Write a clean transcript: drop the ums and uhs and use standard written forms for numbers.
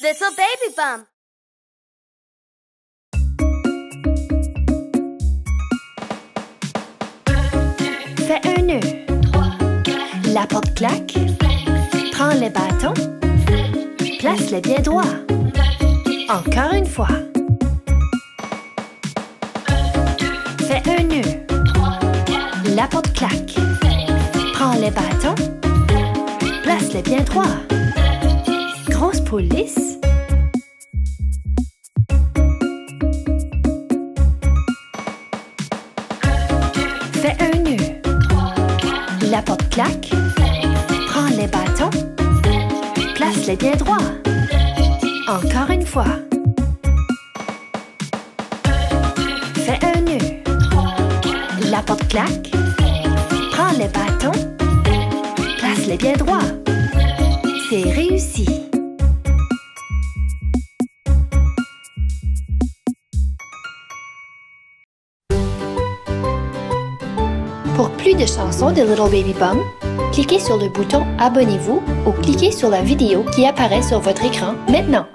Little Baby Bum. Fais un nœud, la porte claque, prends les bâtons, place-les bien droit. Encore une fois. Fais un nœud, la porte claque, prends les bâtons, place-les bien droit. Grosse poule lisse. Fais un nœud, la porte claque, prends les bâtons, place-les bien droit. Encore une fois. Fais un nœud, la porte claque, prends les bâtons, place-les bien droit. C'est réussi. Pour plus de chansons de Little Baby Bum, cliquez sur le bouton Abonnez-vous ou cliquez sur la vidéo qui apparaît sur votre écran maintenant.